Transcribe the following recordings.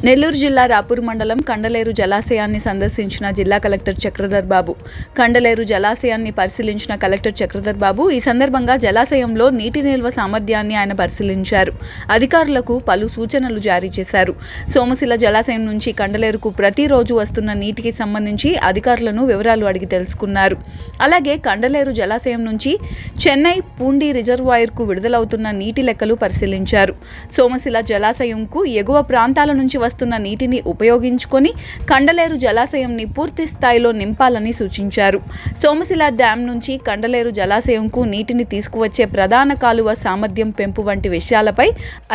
Nellore Jilla Rapur Mandalam Kandaleru Jalasayanni Sandarsinchina Jilla Collector Chakradhar Babu. Kandaleru Jalasayanni Parsilinchina Collector Chakradhar Babu ee Sandarbhanga Jalasayamlo Neeti Nilva Samadhyanni ayana Parsilincharu. Adhikarulaku Palu Suchanalu Jari Chesaru. Somasila Jalasayam nunchi Kandaleruku Prati Roju Vastuna Neetiki Sambandhinchi Adhikarulanu Vivaralu Adigi Telusukunnaru. Alage Kandaleru Jalasayam nunchi Chennai Pundi Reservoir ku Vidudalavutunna Neeti Lekkalu Parsilincharu. Somasila Jalasayamku Eguva Prantala nunchi వస్తున్న నీటిని ఉపయోగించుకొని కండలేరు జలాశయంని పూర్తి స్థాయిలో నింపాలని సూచించారు. Somasila dam నుంచి కండలేరు జలాశయంకు నీటిని తీసుకువచ్చే ప్రధాన కాలువ సామర్థ్యం పెంపు వంటి విషయాలపై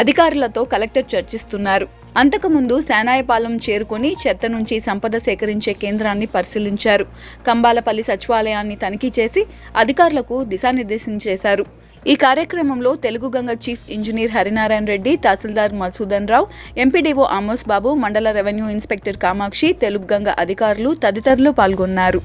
అధికారులతో కలెక్టర్ చర్చిస్తున్నారు. అంతకముందు శానాయపాలెం చేరుకొని చెత్త నుంచి సంపద సేకరించే కేంద్రాన్ని పరిశీలించారు. కంబాలపల్లి సచివాలయాన్ని తనిఖీ చేసి అధికారులకు దిశానిర్దేశం చేశారు. ఈ కార్యక్రమంలో Telugu Ganga chief engineer Hari Narayana Reddy, tahsildar Madhusudan Rao, MPDO Amos Babu, మండల రెవెన్యూ ఇన్స్పెక్టర్ కామాక్షి, తెలుగు గంగ అధికారులు తదితరులు పాల్గొన్నారు.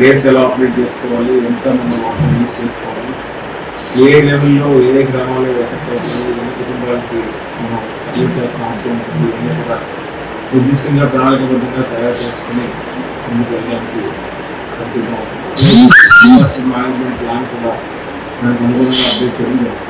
Gates ఎలా ఆపరేట్ చేసుకోవాలి, ఎంత మనం యూజ్ చేసుకోవాలి, ఏ లెవెల్లో ఏ గ్రామాల్లో ఎఫెక్ట్ అవుతుంది, ఏ కుటుంబానికి మనం అర్జీవ్ చేసిన అవసరం ఉంటుంది అనే కూడా నిర్దిష్టంగా ప్రణాళికబద్ధంగా తయారు చేసుకుని ముందుకు వెళ్ళడానికి సంసిద్ధం అవుతుంది. మేనేజ్మెంట్ ప్లాన్ కూడా మనకు అనుగుణంగా అప్డేట్ చేయడం